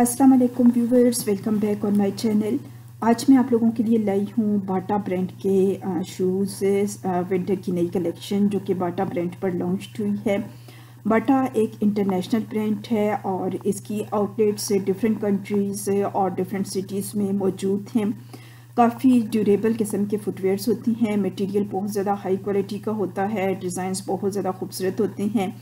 अस्सलाम वालेकुम viewers, welcome back on my channel. आज मैं आप लोगों के लिए लाई हूँ बाटा ब्रांड के शूज़ विंटर की नई कलेक्शन जो कि बाटा ब्रांड पर लॉन्च हुई है। बाटा एक इंटरनेशनल ब्रांड है और इसकी आउटलेट्स डिफरेंट कंट्रीज़ और डिफरेंट सिटीज़ में मौजूद हैं। काफ़ी ड्यूरेबल किस्म के फुटवेयर्स होती हैं, मटेरियल बहुत ज़्यादा हाई क्वालिटी का होता है, डिज़ाइंस बहुत ज़्यादा खूबसूरत होते हैं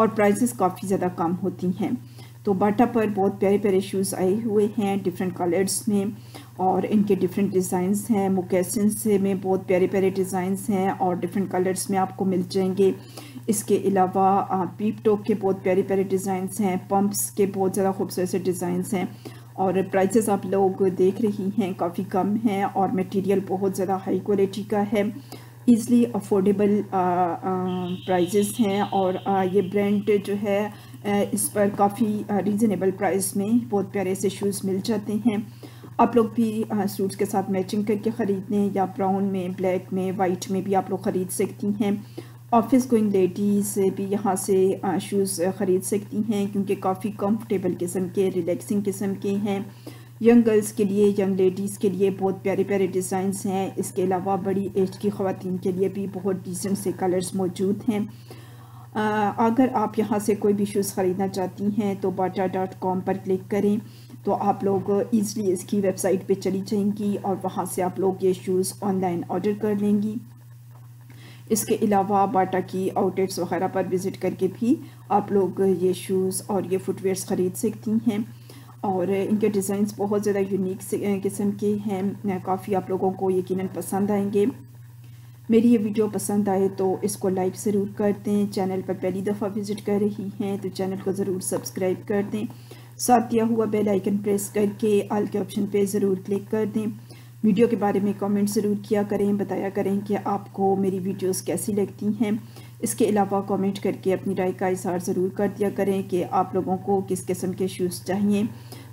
और प्राइसेस काफ़ी ज़्यादा कम होती हैं। तो बाटा पर बहुत प्यारे प्यारे शूज़ आए हुए हैं डिफरेंट कलर्स में और इनके डिफरेंट डिज़ाइंस हैं। मोकेसिंस में बहुत प्यारे प्यारे डिज़ाइंस हैं और डिफरेंट कलर्स में आपको मिल जाएंगे। इसके अलावा पीप टॉप के बहुत प्यारे प्यारे डिज़ाइंस हैं, पंप्स के बहुत ज़्यादा खूबसूरत से डिज़ाइंस हैं और प्राइसेस आप लोग देख रही हैं काफ़ी कम हैं और मटीरियल बहुत ज़्यादा हाई क्वालिटी का है। ईज़िली अफोर्डेबल प्राइजेस हैं और ये ब्रांड जो है इस पर काफ़ी रीज़नेबल प्राइस में बहुत प्यारे से शूज़ मिल जाते हैं। आप लोग भी सूट्स के साथ मैचिंग करके ख़रीद लें या ब्राउन में, ब्लैक में, वाइट में भी आप लोग ख़रीद सकती हैं। ऑफिस गोइंग लेडीज़ भी यहाँ से शूज़ ख़रीद सकती हैं क्योंकि काफ़ी कंफर्टेबल किस्म के, रिलैक्सिंग किस्म के हैं। यंग गर्ल्स के लिए, यंग लेडीज़ के लिए बहुत प्यारे प्यारे डिज़ाइंस हैं। इसके अलावा बड़ी एज की ख़वातीन के लिए भी बहुत डिसेंट से कलर्स मौजूद हैं। अगर आप यहाँ से कोई भी शूज़ ख़रीदना चाहती हैं तो bata.com पर क्लिक करें तो आप लोग ईज़िली इसकी वेबसाइट पे चली जाएंगी और वहाँ से आप लोग ये शूज़ ऑनलाइन ऑर्डर कर लेंगी। इसके अलावा बाटा की आउटलेट्स वगैरह पर विज़िट करके भी आप लोग ये शूज़ और ये फुटवेयर्स ख़रीद सकती हैं और इनके डिज़ाइंस बहुत ज़्यादा यूनिक किस्म के हैं। काफ़ी आप लोगों को यकीनन पसंद आएंगे। मेरी ये वीडियो पसंद आए तो इसको लाइक ज़रूर कर दें। चैनल पर पहली दफ़ा विज़िट कर रही हैं तो चैनल को ज़रूर सब्सक्राइब कर दें, साथ दिया हुआ बेल आइकन प्रेस करके ऑल के ऑप्शन पे ज़रूर क्लिक कर दें। वीडियो के बारे में कमेंट ज़रूर किया करें, बताया करें कि आपको मेरी वीडियोस कैसी लगती हैं। इसके अलावा कमेंट करके अपनी राय का इज़हार ज़रूर कर दिया करें कि आप लोगों को किस किस्म के शूज़ चाहिए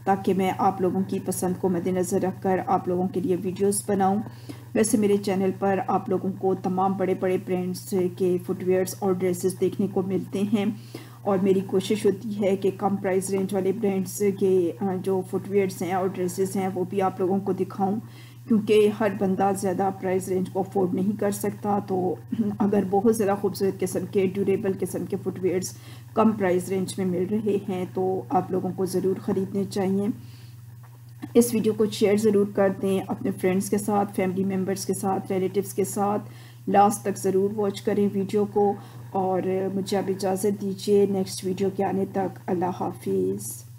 ताकि मैं आप लोगों की पसंद को मद्देनज़र रखकर आप लोगों के लिए वीडियोस बनाऊं। वैसे मेरे चैनल पर आप लोगों को तमाम बड़े बड़े ब्रांड्स के फुटवेयर्स और ड्रेसेस देखने को मिलते हैं और मेरी कोशिश होती है कि कम प्राइस रेंज वाले ब्रांड्स के जो फुटवेयर्स हैं और ड्रेसेस हैं वो भी आप लोगों को दिखाऊं क्योंकि हर बंदा ज़्यादा प्राइस रेंज को अफोर्ड नहीं कर सकता। तो अगर बहुत ज़्यादा खूबसूरत किस्म के, ड्यूरेबल किस्म के फुटवेयर्स कम प्राइस रेंज में मिल रहे हैं तो आप लोगों को ज़रूर ख़रीदने चाहिए। इस वीडियो को शेयर ज़रूर कर दें अपने फ्रेंड्स के साथ, फैमिली मेम्बर्स के साथ, रिलेटिव्स के साथ। लास्ट तक ज़रूर वॉच करें वीडियो को और मुझे अब इजाज़त दीजिए नेक्स्ट वीडियो के आने तक। अल्लाह हाफिज़।